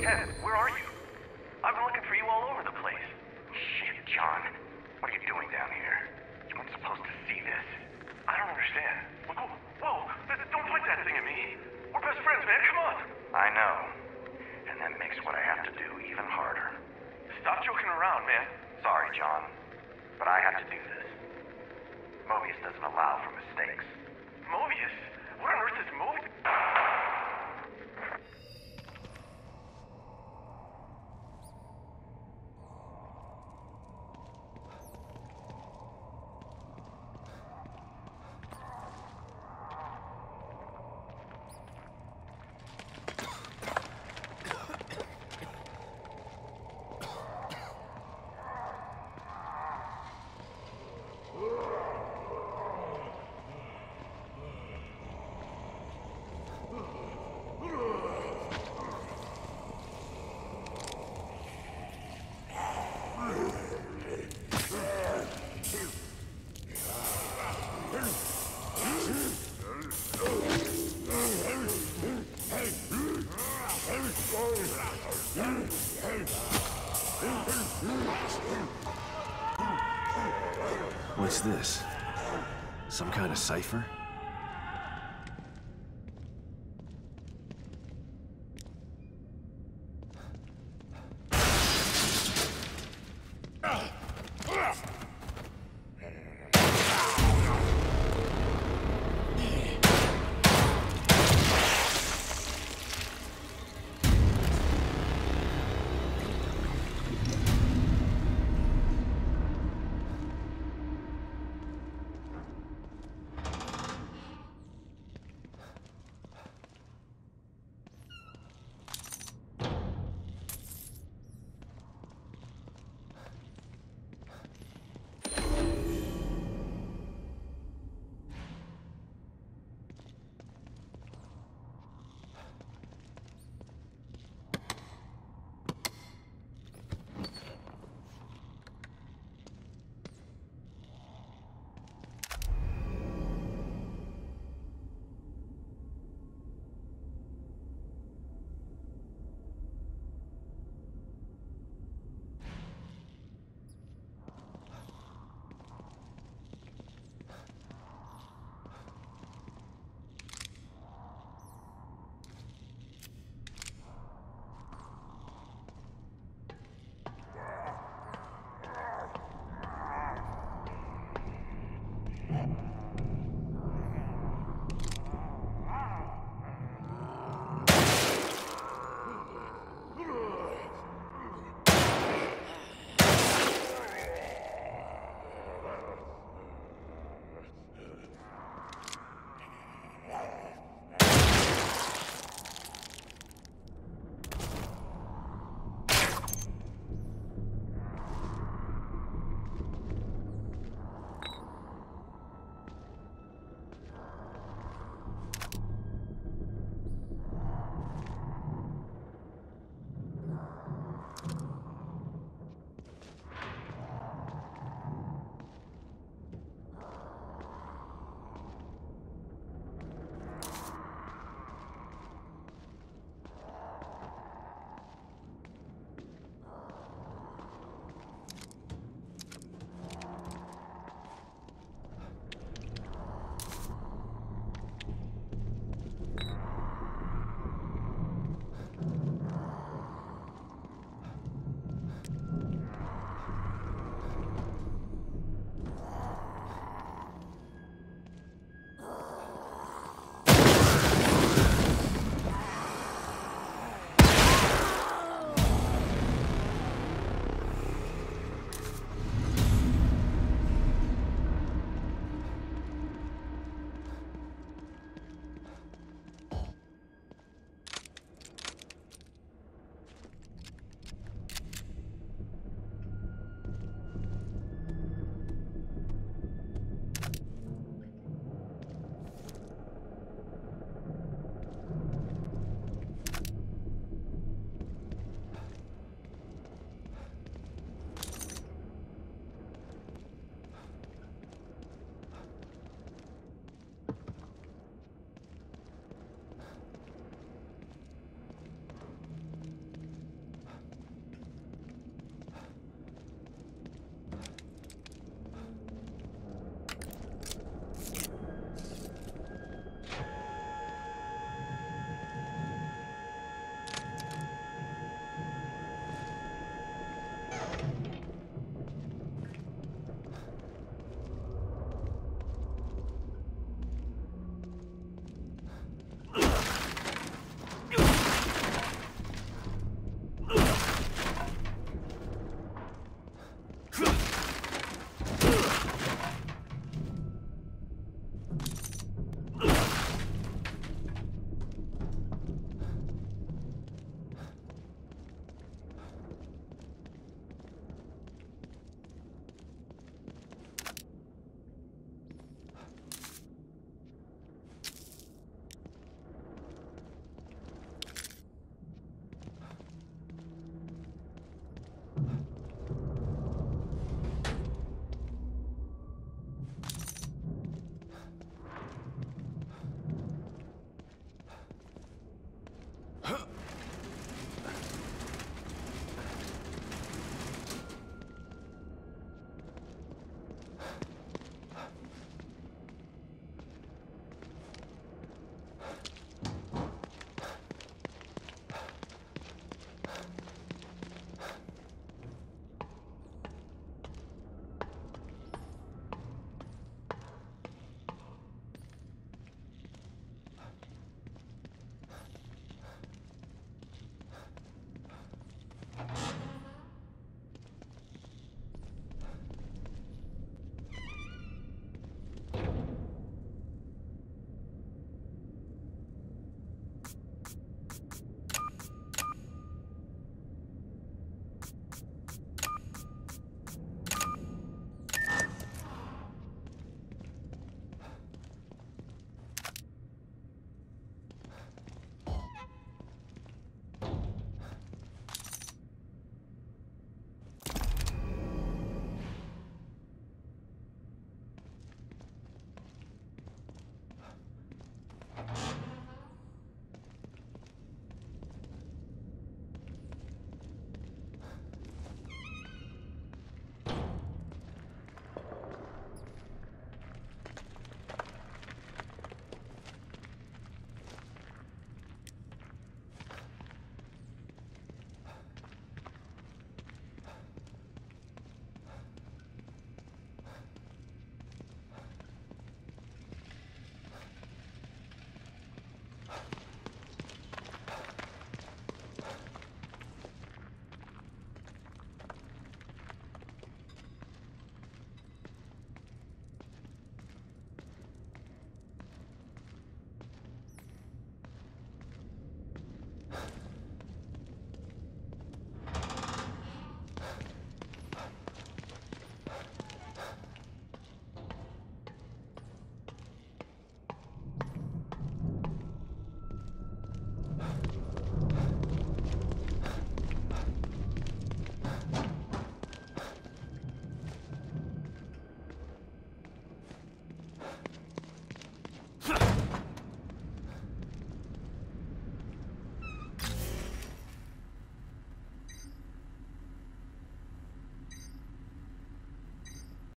Kenneth, where are you? I've been looking for you all over the place. Shit, John. What are you doing down here? You weren't supposed to see this. I don't understand. Whoa, don't point that thing at me. We're best friends, man, come on. I know. And that makes what I have to do even harder. Stop joking around, man. Sorry, John, but I have to do this. Mobius doesn't allow for mistakes. Mobius? What on earth is Mobius? What's this? Some kind of cipher?